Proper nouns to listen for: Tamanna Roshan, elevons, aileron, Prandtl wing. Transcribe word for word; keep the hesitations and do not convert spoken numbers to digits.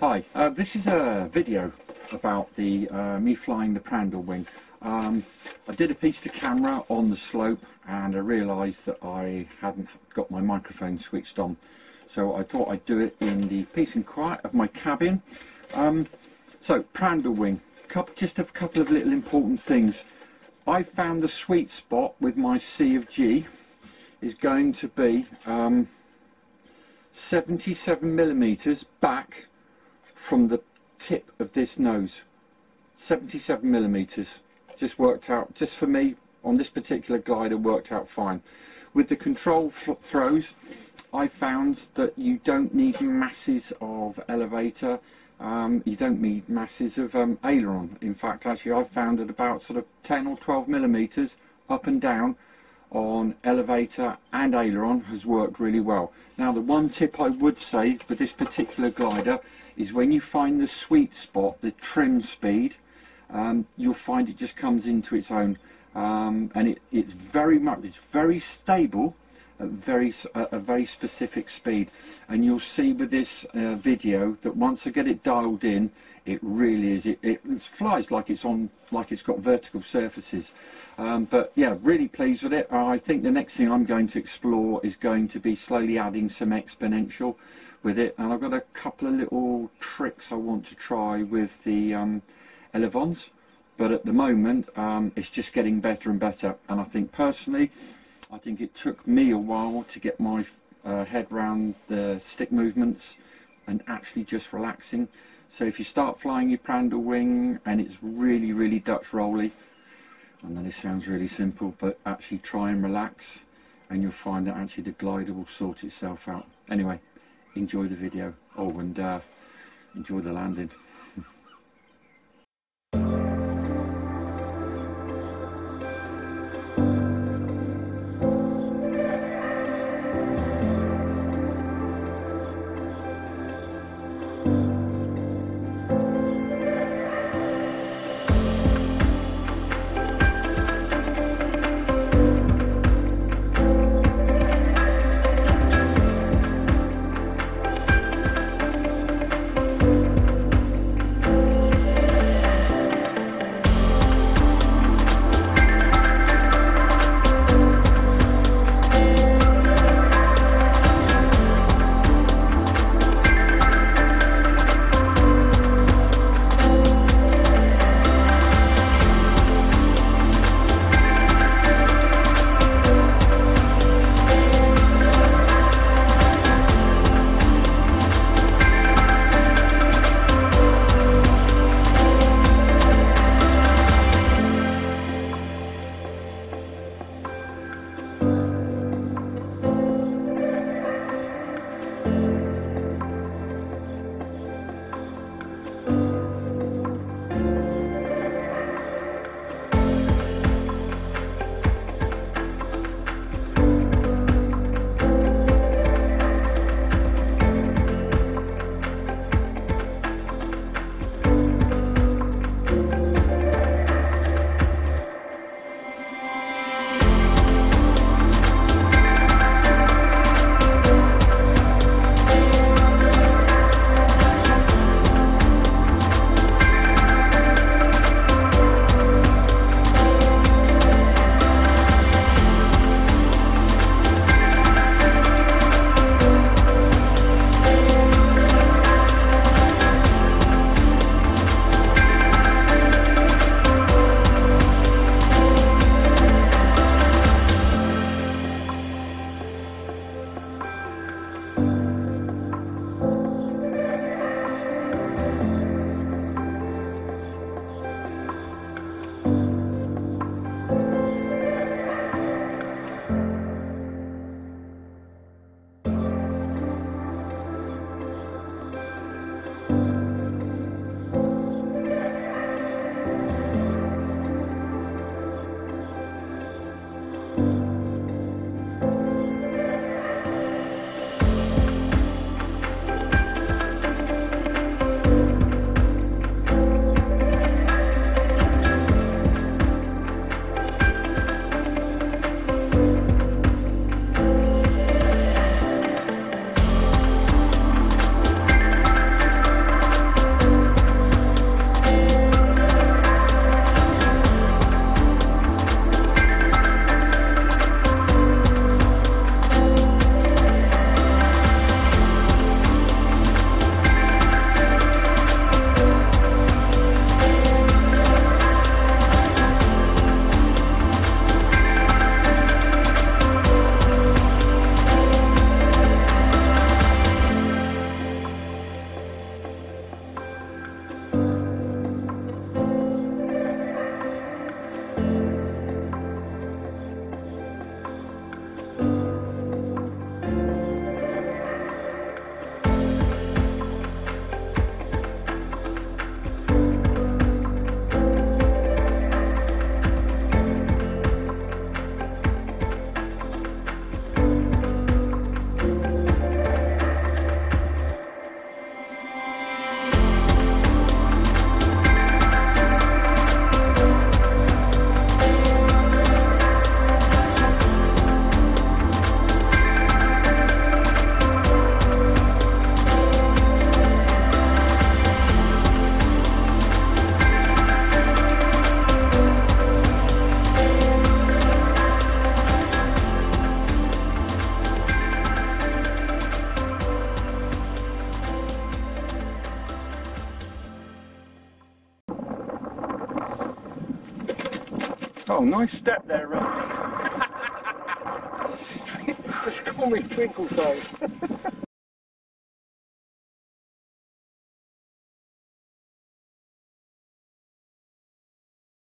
Hi, uh, this is a video about the uh, me flying the Prandtl wing. Um, I did a piece to camera on the slope and I realised that I hadn't got my microphone switched on. So I thought I'd do it in the peace and quiet of my cabin. Um, so Prandtl wing, couple, just a couple of little important things. I found the sweet spot with my C of G is going to be um, seventy-seven millimeters back from the tip of this nose. Seventy-seven millimeters just worked out, just for me on this particular glider, worked out fine. With the control throws I found that you don't need masses of elevator, um, you don't need masses of um, aileron. In fact, actually I found at about sort of ten or twelve millimeters up and down on elevator and aileron has worked really well. Now the one tip I would say with this particular glider is when you find the sweet spot, the trim speed, um, you'll find it just comes into its own, um, and it, it's very much it's very stable at very at a very specific speed. And you'll see with this uh, video that once I get it dialed in, it really is, it, it flies like it's on, like it's got vertical surfaces. Um, but yeah, really pleased with it. I think the next thing I'm going to explore is going to be slowly adding some exponential with it, and I've got a couple of little tricks I want to try with the um, elevons. But at the moment um, it's just getting better and better, and I think personally I think it took me a while to get my uh, head round the stick movements and actually just relaxing. So if you start flying your Prandtl wing and it's really, really Dutch rolly, and then it sounds really simple, but actually try and relax and you'll find that actually the glider will sort itself out. Anyway, enjoy the video. Oh, and uh, enjoy the landing. Oh, nice step there, Randy. Just call me Twinkle Toes.